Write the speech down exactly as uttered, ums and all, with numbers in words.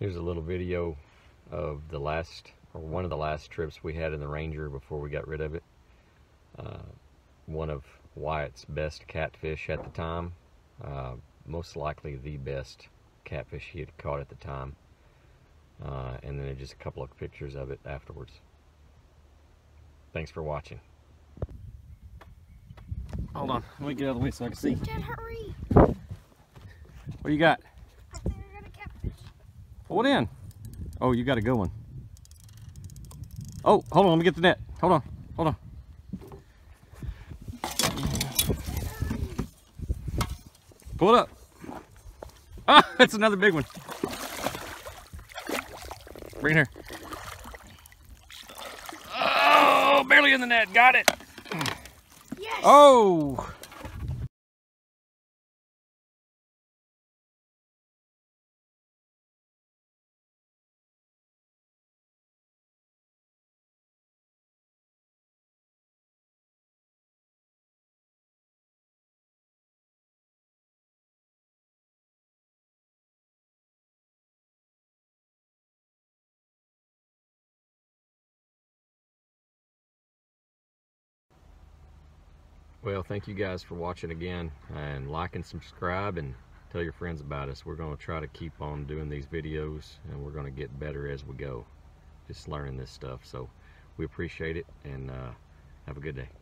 Here's a little video of the last, or one of the last trips we had in the Ranger before we got rid of it. Uh, one of Wyatt's best catfish at the time, uh, most likely the best catfish he had caught at the time, uh, and then just a couple of pictures of it afterwards. Thanks for watching. Hold on, let me get out of the way so I can see. Dad, hurry! What you got? I think I got a catfish. Hold in. Oh, you got a good one. Oh, hold on, let me get the net. Hold on, hold on. Pull it up. Ah, that's another big one. Bring it here. Oh, barely in the net. Got it. Yes. Oh. Well, thank you guys for watching again, and like and subscribe and tell your friends about us. We're going to try to keep on doing these videos, and we're going to get better as we go, just learning this stuff. So we appreciate it, and uh, have a good day.